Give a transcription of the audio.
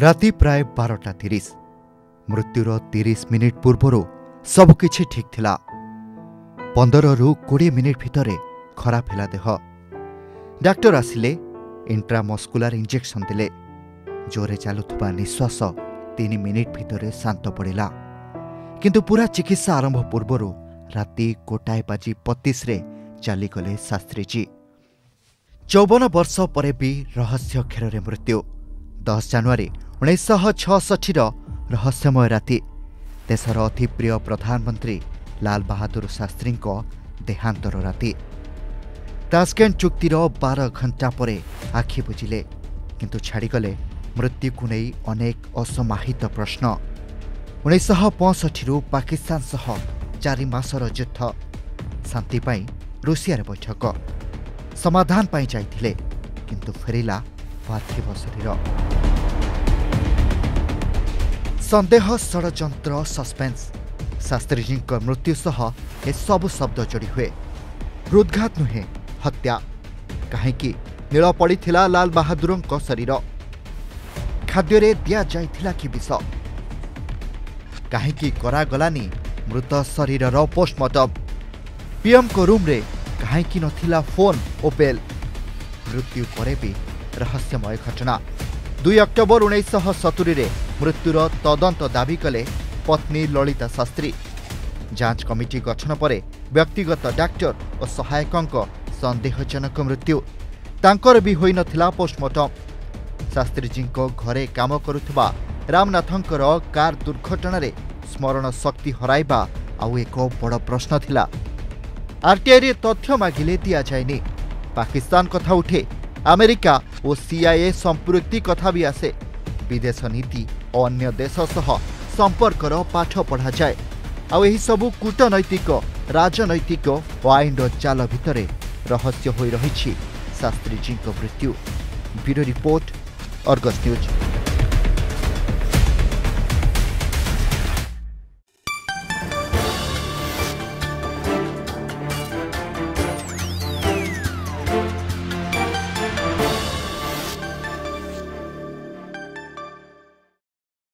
राति प्राय 12:30 मृत्युर 30 मिनिट पूर्वर सबकिछि ठीक थिला। 15 रु 20 मिनिट भितरे खराब हैला देह। डाक्टर आसिले, इंट्रामस्कुलर इंजेक्शन दिले। जोरे चलुवा निश्वास 3 मिनिट भितरे शांत पड़ा, किंतु पूरा चिकित्सा आरंभ पूर्वर राति 1:25 चलीगले शास्त्रीजी। 54 वर्ष पर भी रहस्य खेर मृत्यु। 10 जनवरी 1966 रहस्यमय राति देशर अति प्रिय प्रधानमंत्री लाल बहादुर शास्त्री देहांतर राति। ताशकंद चुक्तिर 12 घंटा पर आखि बुझिले, किंतु छाड़गले मृत्यु को नहीं अनेक असमाहित प्रश्न। 1965 पाकिस्तान सह 4 मासर युद्ध, शांति पाई रूसिया बैठक, समाधान पाई जाइथिले किंतु फेरिला पार्थिव शरीर। संदेह, षड़यंत्र, सस्पेन्स शास्त्रीजी मृत्यु सह ए सब शब्द जोड़ी हुए। हृदघात नुहे, हत्या। कहीं नील पड़ा लाल बहादुर शरीर, खाद्य दिया जाइथिला कि विष? कहीं करागलानी मृत शरीर पोस्टमार्टम? पीएम को रूम रे कहीं नथिला फोन और बेल? मृत्यु पर भी रहस्यमय घटना। 2 अक्टोबर 1970 रे मृत्युर तदंत दाबी कले पत्नी ललिता शास्त्री। जांच कमिटी गठन पर व्यक्तिगत डाक्टर और सहायकों संदेहजनक मृत्यु। तांकर भी होई नथिला पोस्टमार्टम। शास्त्रीजी घरे काम करुवा रामनाथ कार दुर्घटना रे स्मरण शक्ति हराइबा आउ एक बड़ प्रश्न थिला। आरटीआई तथ्य मागिले दि जायनी। पाकिस्तान कथा उठे, अमेरिका और सीआईए संप्रति कथा भी आसे। विदेश नीति और अन्य देश सह संपर्कर पाठ पढ़ा जाए। आउ एही सबु कूटनैतिक, राजनैतिक और आईन चाल भितरे रहस्य होई रहिछि शास्त्रीजी मृत्यु। Bureau report, Argus news.